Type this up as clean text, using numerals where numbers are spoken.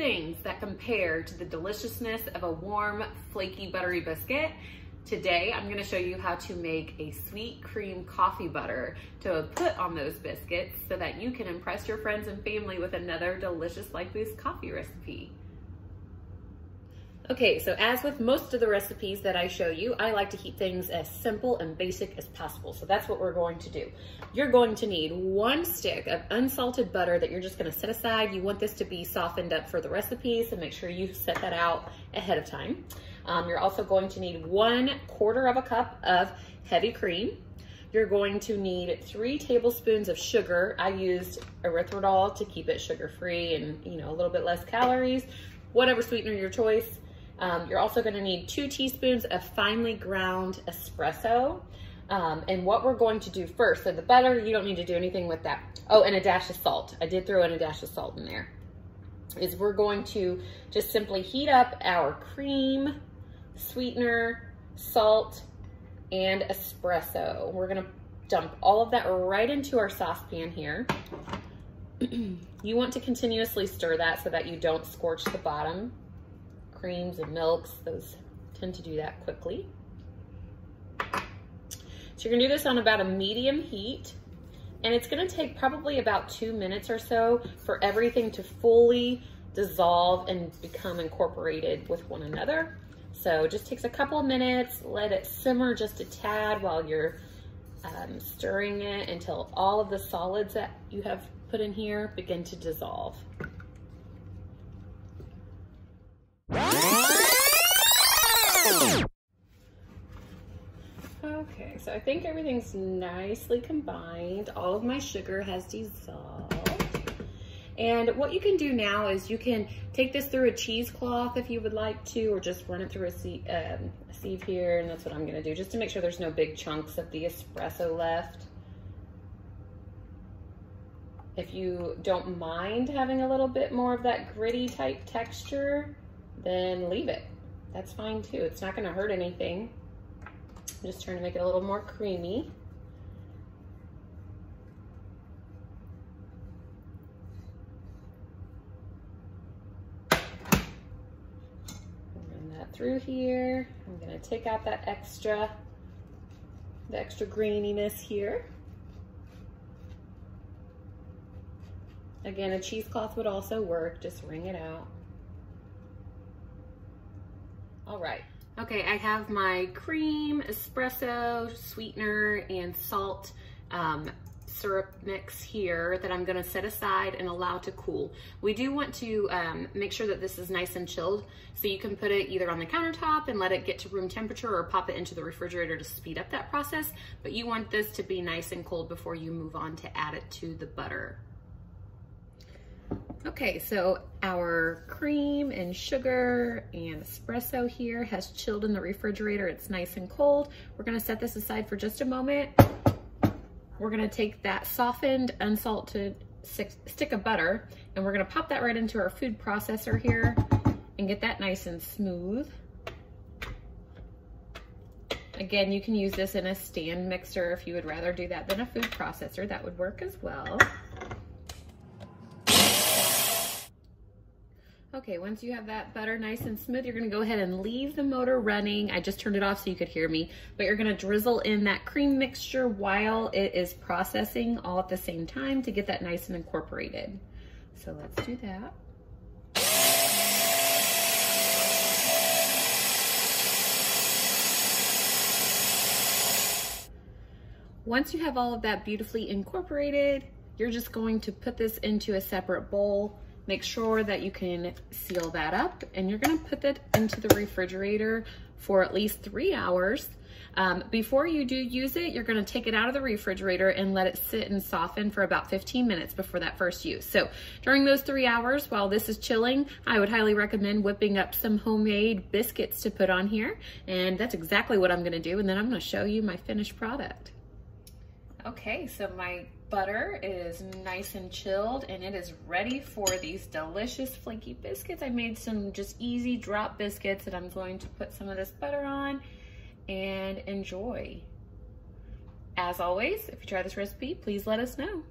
things that compare to the deliciousness of a warm, flaky, buttery biscuit. Today, I'm gonna show you how to make a sweet cream coffee butter to put on those biscuits so that you can impress your friends and family with another delicious Life Boost coffee recipe. Okay, so as with most of the recipes that I show you, I like to keep things as simple and basic as possible. So that's what we're going to do. You're going to need 1 stick of unsalted butter that you're just gonna set aside. You want this to be softened up for the recipe, so make sure you set that out ahead of time. You're also going to need 1/4 cup of heavy cream. You're going to need 3 tablespoons of sugar. I used erythritol to keep it sugar-free and, you know, a little bit less calories, whatever sweetener your choice. You're also gonna need 2 teaspoons of finely ground espresso. And what we're going to do first, so the butter, you don't need to do anything with that. Oh, and a dash of salt. I did throw in a dash of salt in there. Is we're going to just simply heat up our cream, sweetener, salt, and espresso. We're gonna dump all of that right into our saucepan here. You want to continuously stir that so that you don't scorch the bottom. Creams and milks, those tend to do that quickly. So you're gonna do this on about a medium heat, and it's gonna take probably about 2 minutes or so for everything to fully dissolve and become incorporated with one another. So it just takes a couple of minutes, let it simmer just a tad while you're stirring it until all of the solids that you have put in here begin to dissolve. Okay, so I think everything's nicely combined. All of my sugar has dissolved. And what you can do now is you can take this through a cheesecloth if you would like to, or just run it through a sieve here, and that's what I'm gonna do, just to make sure there's no big chunks of the espresso left. If you don't mind having a little bit more of that gritty type texture, then leave it. That's fine too. It's not gonna hurt anything. I'm just trying to make it a little more creamy. Run that through here. I'm gonna take out that extra, the extra graininess here. Again, a cheesecloth would also work. Just wring it out. All right. Okay, I have my cream, espresso, sweetener, and salt syrup mix here that I'm gonna set aside and allow to cool. We do want to make sure that this is nice and chilled, so you can put it either on the countertop and let it get to room temperature, or pop it into the refrigerator to speed up that process. But you want this to be nice and cold before you move on to add it to the butter. Okay, so our cream and sugar and espresso here has chilled in the refrigerator. It's nice and cold. We're gonna set this aside for just a moment. We're gonna take that softened, unsalted stick of butter, and we're gonna pop that right into our food processor here and get that nice and smooth. Again, you can use this in a stand mixer if you would rather do that than a food processor. That would work as well. Okay, once you have that butter nice and smooth, you're gonna go ahead and leave the motor running. I just turned it off so you could hear me, but you're gonna drizzle in that cream mixture while it is processing, all at the same time, to get that nice and incorporated. So let's do that. Once you have all of that beautifully incorporated, you're just going to put this into a separate bowl. Make sure that you can seal that up, and you're gonna put that into the refrigerator for at least 3 hours. Before you do use it, you're gonna take it out of the refrigerator and let it sit and soften for about 15 minutes before that first use. So during those 3 hours, while this is chilling, I would highly recommend whipping up some homemade biscuits to put on here. And that's exactly what I'm gonna do. And then I'm gonna show you my finished product. Okay, so my butter is nice and chilled, and it is ready for these delicious flaky biscuits. I made some just easy drop biscuits that I'm going to put some of this butter on and enjoy. As always, if you try this recipe, please let us know.